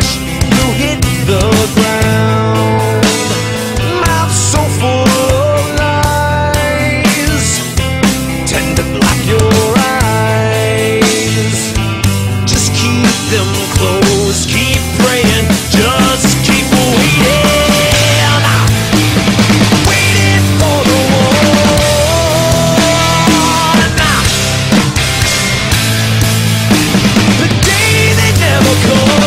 crash, you hit the ground. Mouth so full of lies, tend to block your eyes. Just keep them closed, keep praying, just keep waiting. Waiting for the war. The day they never come.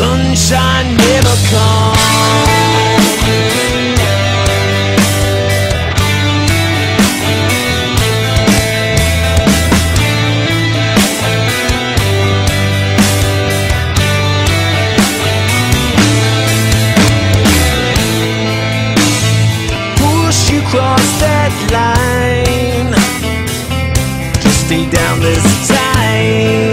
Sunshine never comes. Push you across that line, just stay down this time.